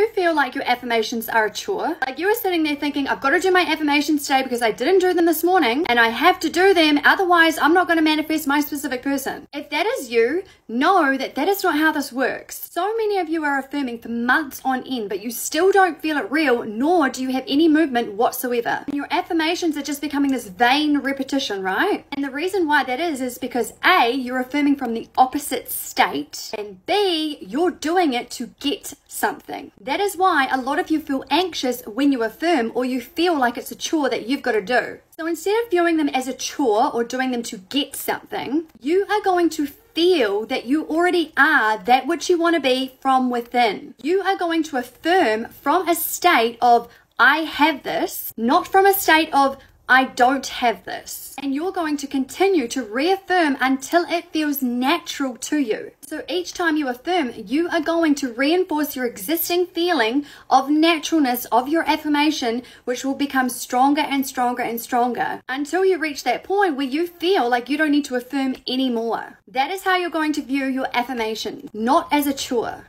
Do you feel like your affirmations are a chore? Like you are sitting there thinking, I've got to do my affirmations today because I didn't do them this morning and I have to do them, otherwise I'm not going to manifest my specific person. If that is you, know that that is not how this works. So many of you are affirming for months on end, but you still don't feel it real, nor do you have any movement whatsoever. And your affirmations are just becoming this vain repetition, right? And the reason why that is because A, you're affirming from the opposite state, and B, you're doing it to get something. That is why a lot of you feel anxious when you affirm, or you feel like it's a chore that you've got to do. So instead of viewing them as a chore or doing them to get something, you are going to feel that you already are that which you want to be from within. You are going to affirm from a state of, I have this, not from a state of, I don't have this. And you're going to continue to reaffirm until it feels natural to you. So each time you affirm, you are going to reinforce your existing feeling of naturalness of your affirmation, which will become stronger and stronger and stronger until you reach that point where you feel like you don't need to affirm anymore. That is how you're going to view your affirmation, not as a chore.